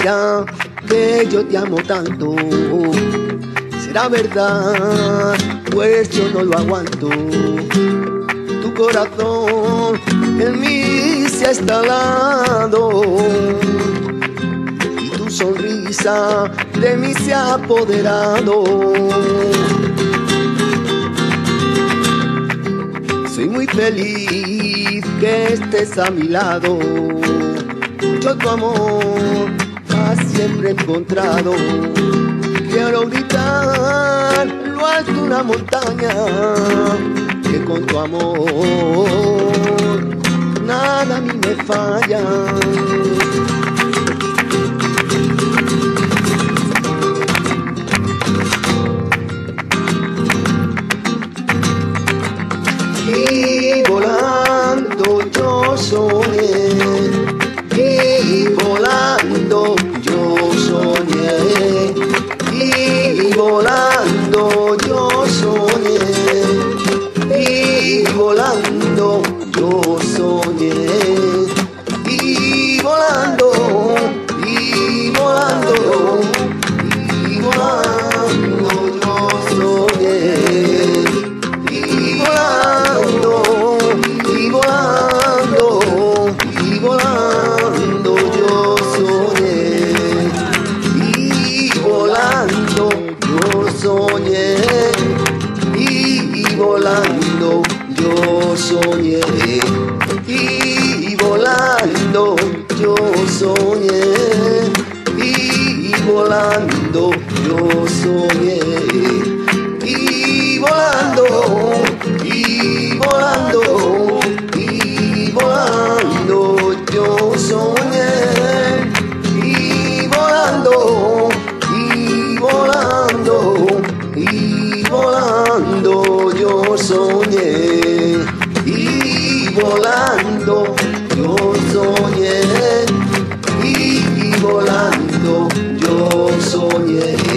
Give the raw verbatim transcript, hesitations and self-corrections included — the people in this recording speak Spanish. mentira que yo te amo tanto. Será verdad, pues yo no lo aguanto. Tu corazón en mí se ha instalado y tu sonrisa de mí se ha apoderado. Soy muy feliz que estés a mi lado. Yo tu amor has siempre encontrado. Quiero gritar lo alto de una montaña, que con tu amor nada a mí me falla. Y volando yo soñé, y volando yo soñé, y volando yo soñé, y volando yo soñé, y volando, y volando, y volando yo soñé, y volando, y volando, y volando. Soñé y volando yo soñé, y volando yo soñé, y volando yo soñé, y volando, y volando, y volando yo soñé, y volando, y volando. Y volando yo soñé, y volando yo soñé, y volando yo soñé.